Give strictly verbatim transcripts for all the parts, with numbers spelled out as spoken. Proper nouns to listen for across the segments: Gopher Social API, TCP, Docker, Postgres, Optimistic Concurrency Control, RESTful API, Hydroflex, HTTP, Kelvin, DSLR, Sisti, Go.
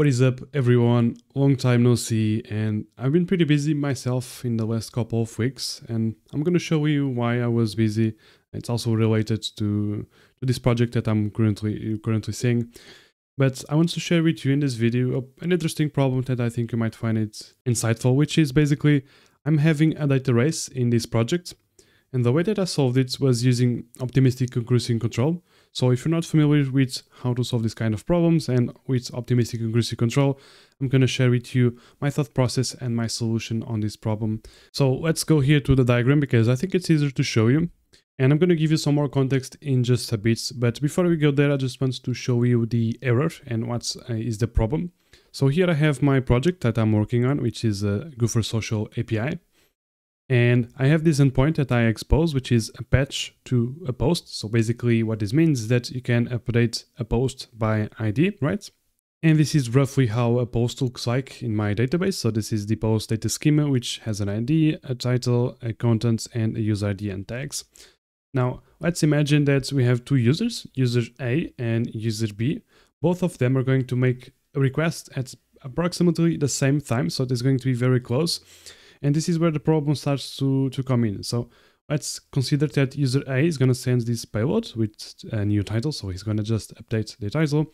What is up, everyone? Long time no see, and I've been pretty busy myself in the last couple of weeks, and I'm going to show you why I was busy. It's also related to, to this project that I'm currently currently seeing. But I want to share with you in this video an interesting problem that I think you might find it insightful, which is basically I'm having a data race in this project, and the way that I solved it was using Optimistic Concurrency Control. So if you're not familiar with how to solve this kind of problems and with Optimistic Concurrency Control, I'm going to share with you my thought process and my solution on this problem. So let's go here to the diagram because I think it's easier to show you. And I'm going to give you some more context in just a bit. But before we go there, I just want to show you the error and what uh, is the problem. So here I have my project that I'm working on, which is a Gopher Social A P I. And I have this endpoint that I expose, which is a patch to a post. So basically what this means is that you can update a post by I D, right? And this is roughly how a post looks like in my database. So this is the post data schema, which has an I D, a title, a content, and a user I D and tags. Now, let's imagine that we have two users, user A and user B. Both of them are going to make a request at approximately the same time. So it's going to be very close. And this is where the problem starts to, to come in. So let's consider that user A is going to send this payload with a new title. So he's going to just update the title.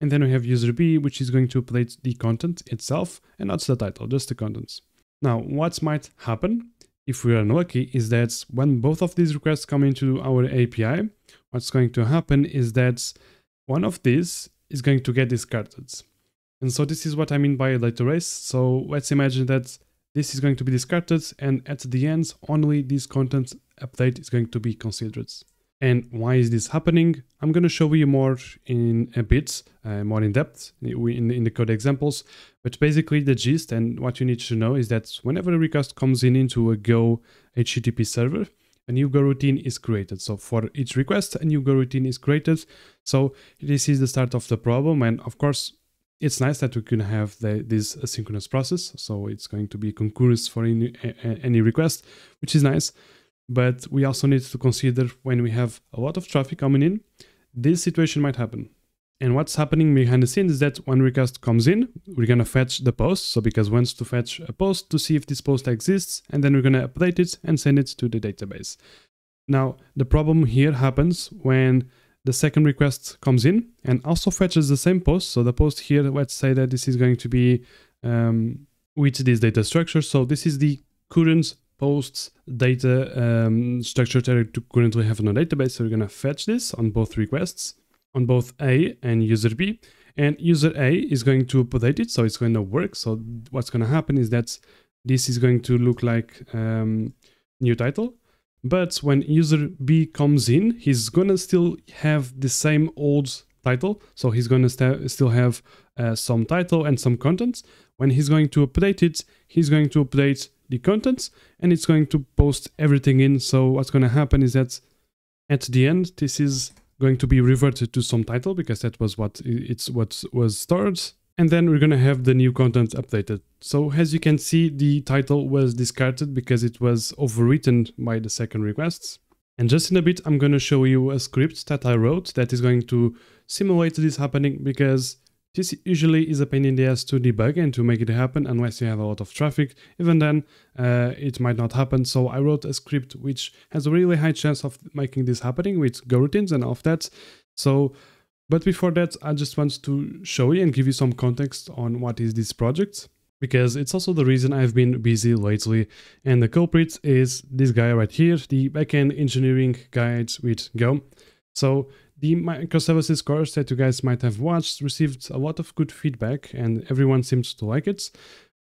And then we have user B, which is going to update the content itself and not the title, just the contents. Now, what might happen if we are unlucky is that when both of these requests come into our A P I, what's going to happen is that one of these is going to get discarded. And so this is what I mean by a data race. So let's imagine that this is going to be discarded, and at the end, only this content update is going to be considered. And why is this happening? I'm going to show you more in a bit, uh, more in depth in, in the code examples. But basically the gist and what you need to know is that whenever a request comes in into a Go H T T P server, a new Go routine is created. So for each request, a new Go routine is created. So this is the start of the problem. And of course, it's nice that we can have the, this asynchronous process. So it's going to be concurrent for any, any request, which is nice. But we also need to consider when we have a lot of traffic coming in, this situation might happen. And what's happening behind the scenes is that when request comes in, we're going to fetch the post. So because wants to fetch a post to see if this post exists, and then we're going to update it and send it to the database. Now, the problem here happens when the second request comes in and also fetches the same post. So the post here, let's say that this is going to be um, with this data structure. So this is the current post data um, structure that we currently have in our database. So we're going to fetch this on both requests, on both A and user B. And user A is going to update it. So it's going to work. So what's going to happen is that this is going to look like um, new title. But when user B comes in, he's going to still have the same old title. So he's going to still have uh, some title and some content. When he's going to update it, he's going to update the contents and it's going to post everything in. So what's going to happen is that at the end, this is going to be reverted to some title because that was what it's what was stored. And then we're going to have the new content updated. So as you can see, the title was discarded because it was overwritten by the second requests. And just in a bit, I'm going to show you a script that I wrote that is going to simulate this happening because this usually is a pain in the ass to debug and to make it happen unless you have a lot of traffic. Even then, uh, it might not happen. So I wrote a script which has a really high chance of making this happening with Go routines and all of that. So but before that, I just want to show you and give you some context on what is this project, because it's also the reason I've been busy lately. And the culprit is this guy right here, the backend engineering guide with Go. So the microservices course that you guys might have watched received a lot of good feedback and everyone seems to like it.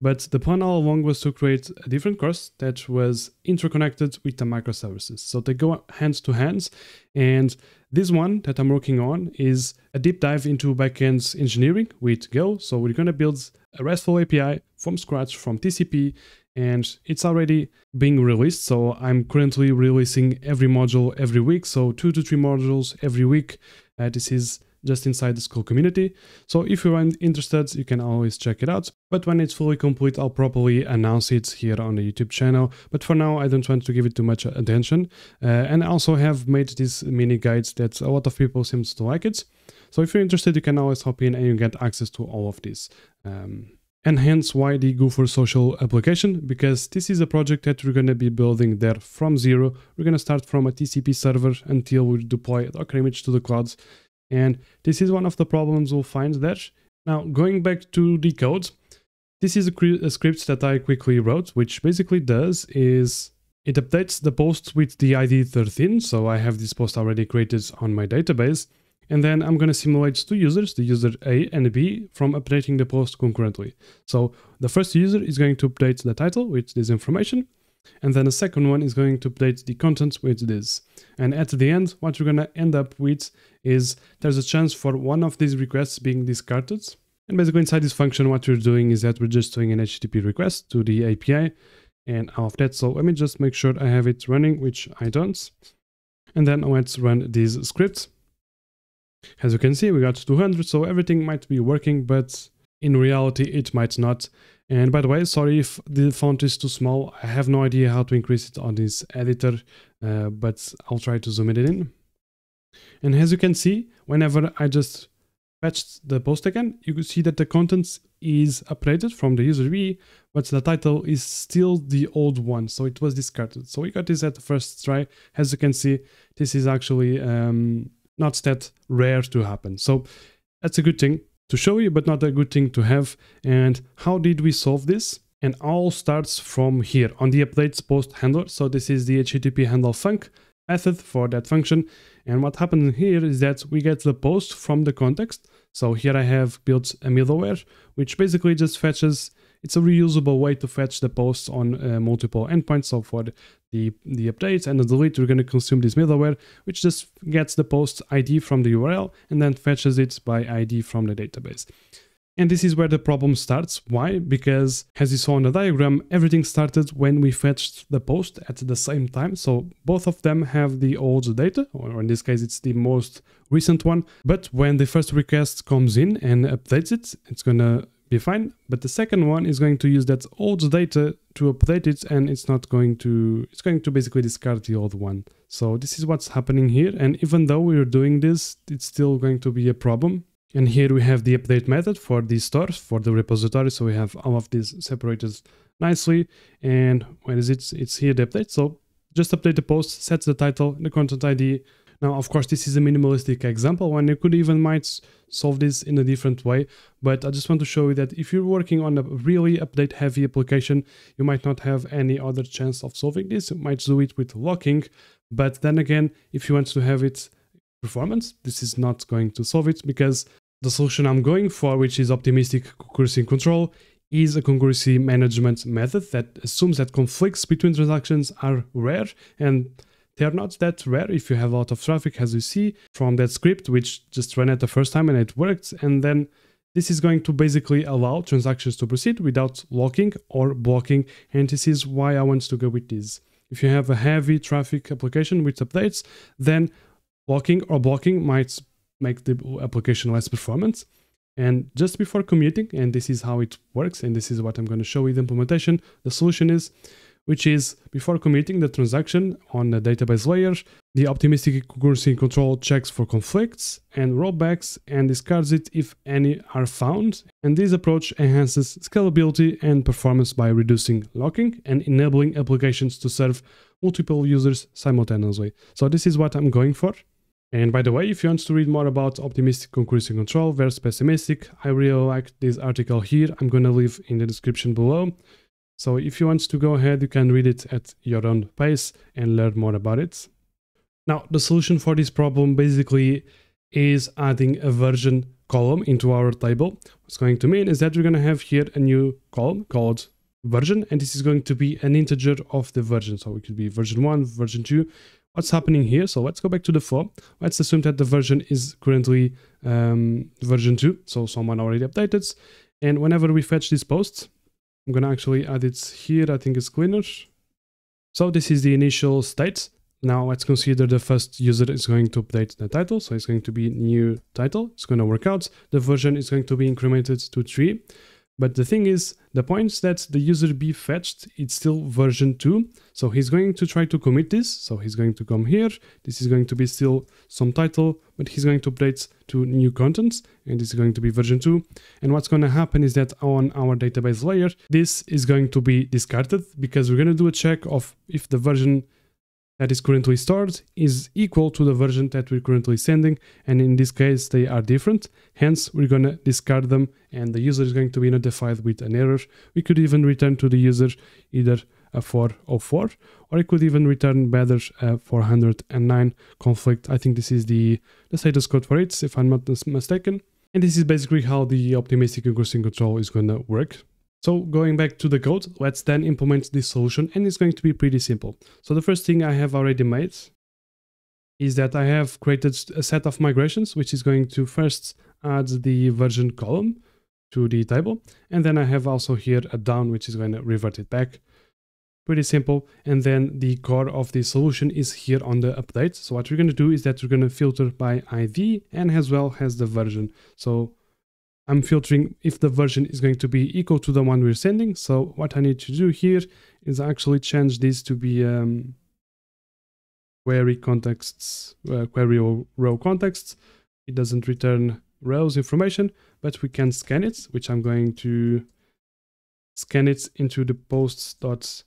But the plan all along was to create a different course that was interconnected with the microservices. So they go hand to hand. And this one that I'm working on is a deep dive into backend engineering with Go. So we're going to build a RESTful A P I from scratch from T C P. And it's already being released. So I'm currently releasing every module every week. So two to three modules every week. Uh, this is just inside the school community. So if you are interested, you can always check it out. But when it's fully complete, I'll properly announce it here on the YouTube channel. But for now, I don't want to give it too much attention. Uh, and I also have made these mini guides that a lot of people seem to like it. So if you're interested, you can always hop in and you get access to all of this. Um, And hence why the Gopher Social application, because this is a project that we're going to be building there from zero. We're going to start from a T C P server until we deploy a Docker image to the cloud. And this is one of the problems we'll find there. Now, going back to the code, this is a, a script that I quickly wrote, which basically does is it updates the post with the I D thirteen. So I have this post already created on my database. And then I'm going to simulate two users, the user A and B, from updating the post concurrently. So the first user is going to update the title with this information. And then the second one is going to update the content with this. And at the end, what we're going to end up with is there's a chance for one of these requests being discarded. And basically inside this function, what we're doing is that we're just doing an H T T P request to the A P I and all of that. So let me just make sure I have it running, which I don't. And then let's run this script. As you can see, we got two hundred, so everything might be working, but in reality, it might not. And by the way, sorry if the font is too small. I have no idea how to increase it on this editor, uh, but I'll try to zoom it in. And as you can see, whenever I just patched the post again, you can see that the contents is updated from the user B, but the title is still the old one, so it was discarded. So we got this at the first try. As you can see, this is actually... Um, not that rare to happen. So that's a good thing to show you, but not a good thing to have. And how did we solve this? And all starts from here on the updates post handler. So this is the H T T P handle func method for that function. And what happens here is that we get the post from the context. So here I have built a middleware, which basically just fetches. It's a reusable way to fetch the posts on uh, multiple endpoints. So for the, the updates and the delete, we're going to consume this middleware, which just gets the post I D from the U R L and then fetches it by I D from the database. And this is where the problem starts. Why? Because as you saw on the diagram, everything started when we fetched the post at the same time. So both of them have the old data, or in this case, it's the most recent one. But when the first request comes in and updates it, it's going to be fine, but the second one is going to use that old data to update it, and it's not going to it's going to basically discard the old one. So this is what's happening here, and even though we're doing this, it's still going to be a problem. And here we have the update method for the store, for the repository, so we have all of these separated nicely. And where is it? It's here, the update. So just update the post, set the title, the content I D. Now, of course, this is a minimalistic example, and you could even might solve this in a different way, but I just want to show you that if you're working on a really update heavy application, you might not have any other chance of solving this. You might do it with locking, but then again, if you want to have it performance, this is not going to solve it, because the solution I'm going for, which is optimistic concurrency control, is a concurrency management method that assumes that conflicts between transactions are rare, and they are not that rare if you have a lot of traffic, as you see from that script, which just ran at the first time and it worked. And then this is going to basically allow transactions to proceed without locking or blocking. And this is why I want to go with this. If you have a heavy traffic application with updates, then locking or blocking might make the application less performant. And just before commuting, and this is how it works, and this is what I'm going to show you the implementation, the solution is, which is before committing the transaction on the database layer, the optimistic concurrency control checks for conflicts and rollbacks and discards it if any are found. And this approach enhances scalability and performance by reducing locking and enabling applications to serve multiple users simultaneously. So this is what I'm going for. And by the way, if you want to read more about optimistic concurrency control versus pessimistic, I really like this article here. I'm going to leave in the description below. So if you want to go ahead, you can read it at your own pace and learn more about it. Now, the solution for this problem basically is adding a version column into our table. What's going to mean is that we're going to have here a new column called version, and this is going to be an integer of the version. So it could be version one, version two. What's happening here? So let's go back to the flow. Let's assume that the version is currently um, version two. So someone already updated. And whenever we fetch these posts, I'm going to actually add it here. I think it's cleaner. So this is the initial state. Now let's consider the first user is going to update the title. So it's going to be new title. It's going to work out. The version is going to be incremented to three. But the thing is, the points that the user B fetched, it's still version two. So he's going to try to commit this. So he's going to come here. This is going to be still some title, but he's going to update to new contents. And this is going to be version two. And what's going to happen is that on our database layer, this is going to be discarded because we're going to do a check of if the version that is currently stored is equal to the version that we're currently sending, and in this case they are different, hence we're going to discard them and the user is going to be notified with an error. We could even return to the user either a four oh four, or it could even return better a four hundred nine conflict. I think this is the, the status code for it, if I'm not mistaken. And this is basically how the optimistic concurrency control is going to work. So going back to the code, let's then implement this solution, and it's going to be pretty simple. So the first thing I have already made is that I have created a set of migrations, which is going to first add the version column to the table. And then I have also here a down, which is going to revert it back. Pretty simple. And then the core of the solution is here on the update. So what we're going to do is that we're going to filter by I D and as well as the version. So I'm filtering if the version is going to be equal to the one we're sending. So what I need to do here is actually change this to be um, query contexts, uh, query or row contexts. It doesn't return rows information, but we can scan it, which I'm going to scan it into the posts.version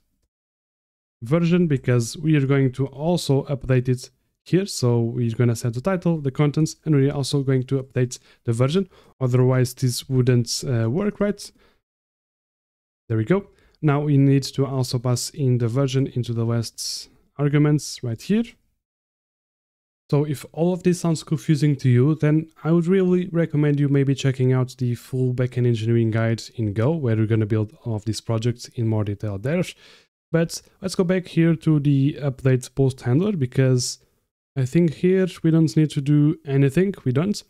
because we are going to also update it here. So we're going to set the title, the contents, and we're also going to update the version. Otherwise, this wouldn't uh, work, right? There we go. Now we need to also pass in the version into the last arguments right here. So if all of this sounds confusing to you, then I would really recommend you maybe checking out the full backend engineering guide in Go, where we're going to build all of these projects in more detail there. But let's go back here to the update post handler, because I think here we don't need to do anything, we don't.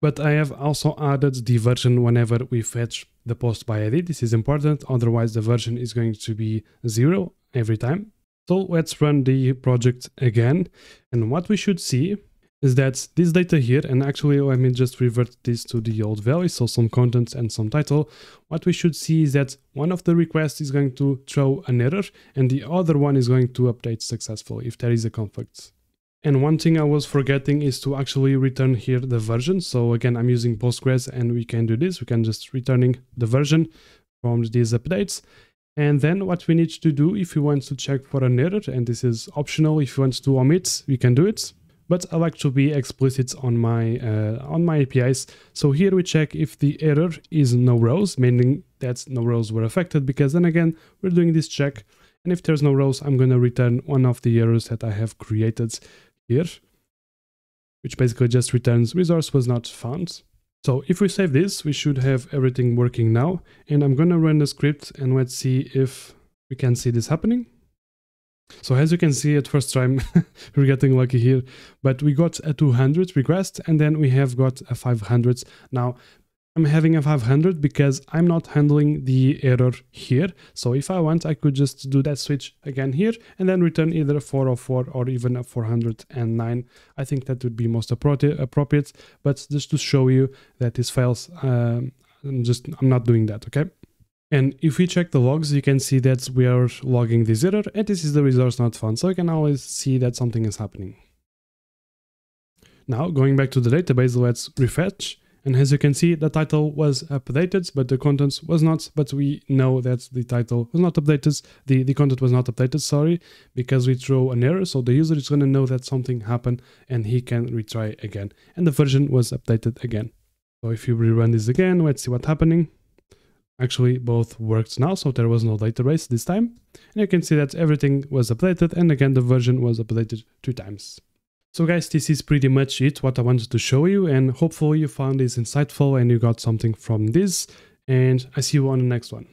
But I have also added the version whenever we fetch the post by I D. This is important, otherwise the version is going to be zero every time. So let's run the project again. And what we should see is that this data here, and actually let me just revert this to the old value, so some contents and some title. What we should see is that one of the requests is going to throw an error and the other one is going to update successfully if there is a conflict. And one thing I was forgetting is to actually return here the version. So again, I'm using Postgres and we can do this. We can just returning the version from these updates. And then what we need to do if we want to check for an error, and this is optional, if you want to omit, we can do it. But I like to be explicit on my, uh, on my A P Is. So here we check if the error is no rows, meaning that no rows were affected, because then again, we're doing this check. And if there's no rows, I'm going to return one of the errors that I have created here, which basically just returns resource was not found. So if we save this, we should have everything working now. And I'm going to run the script and let's see if we can see this happening. So as you can see at first time, we're getting lucky here, but we got a two hundred request and then we have got a five hundred. Now I'm having a five hundred because I'm not handling the error here. So if I want, I could just do that switch again here and then return either a four oh four or even a four hundred nine. I think that would be most appropriate, but just to show you that this fails, um, I'm just, I'm not doing that, okay? And if we check the logs, you can see that we are logging this error and this is the resource not found. So you can always see that something is happening. Now going back to the database, let's refetch. And as you can see, the title was updated, but the contents was not. But we know that the title was not updated, the, the content was not updated, sorry, because we throw an error. So the user is going to know that something happened and he can retry again. And the version was updated again. So if you rerun this again, let's see what's happening. Actually, both worked now, so there was no database this time. And you can see that everything was updated. And again, the version was updated two times. So guys, this is pretty much it, what I wanted to show you, and hopefully you found this insightful and you got something from this, and I see you on the next one.